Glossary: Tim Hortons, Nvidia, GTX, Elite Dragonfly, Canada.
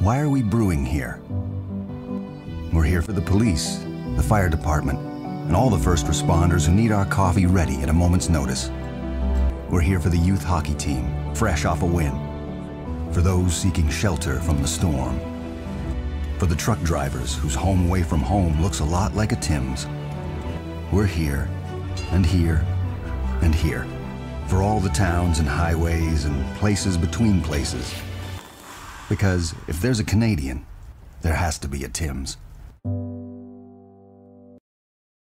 Why are we brewing here? We're here for the police, the fire department, and all the first responders who need our coffee ready at a moment's notice. We're here for the youth hockey team, fresh off a win. For those seeking shelter from the storm. For the truck drivers whose home away from home looks a lot like a Tim's. We're here, and here, and here. For all the towns and highways and places between places. Because if there's a Canadian, there has to be a Tim's.